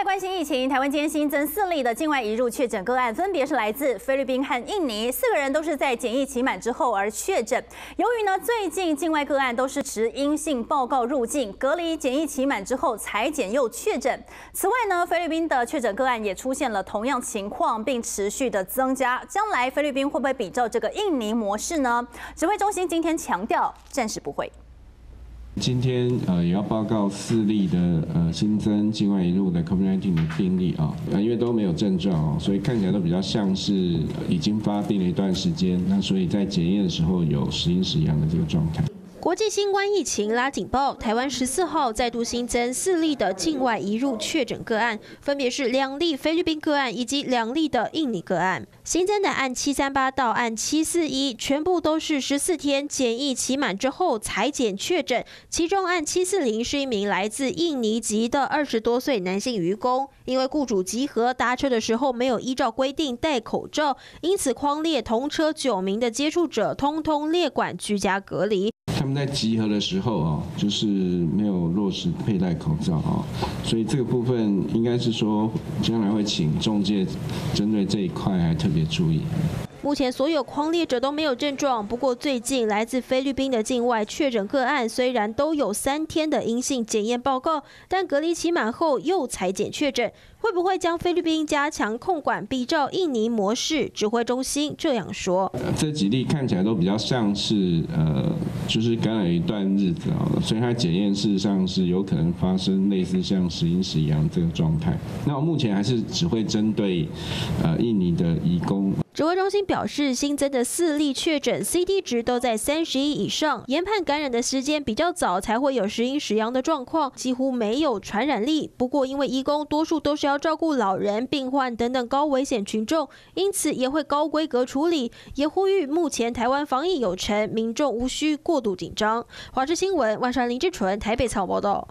来关心疫情，台湾今天新增4例的境外移入确诊个案，分别是来自菲律宾和印尼，4个人都是在检疫期满之后而确诊。由于呢最近境外个案都是持阴性报告入境，隔离检疫期满之后裁剪又确诊。此外呢，菲律宾的确诊个案也出现了同样情况，并持续的增加。将来菲律宾会不会比照这个印尼模式呢？指挥中心今天强调，暂时不会。 今天也要报告4例的新增境外移入的 COVID-19 的病例啊，因为都没有症状哦，所以看起来都比较像是已经发病了一段时间，那所以在检验的时候有时阴时阳的这个状态。 国际新冠疫情拉警报，台湾14号再度新增4例的境外移入确诊个案，分别是2例菲律宾个案以及2例的印尼个案。新增的案738到案741全部都是14天检疫期满之后裁剪确诊，其中案740是一名来自印尼籍的20多岁男性渔工，因为雇主集合搭车的时候没有依照规定戴口罩，因此匡列同车9名的接触者，通通列管居家隔离。 他们在集合的时候啊，就是没有落实佩戴口罩啊，所以这个部分应该是说，将来会请仲介针对这一块还特别注意。 目前所有匡列者都没有症状，不过最近来自菲律宾的境外确诊个案虽然都有3天的阴性检验报告，但隔离期满后又裁剪确诊，会不会将菲律宾加强控管，比照印尼模式？指挥中心这样说：这几例看起来都比较像是就是感染一段日子啊，所以它检验事实上是有可能发生类似像时阴时阳这个状态。那我目前还是只会针对印尼的移工。 指挥中心表示，新增的4例确诊 ，CD 值都在31以上，研判感染的时间比较早，才会有时阴时阳的状况，几乎没有传染力。不过，因为移工多数都是要照顾老人、病患等等高危险群众，因此也会高规格处理。也呼吁目前台湾防疫有成，民众无需过度紧张。华视新闻万山林志纯台北采报道。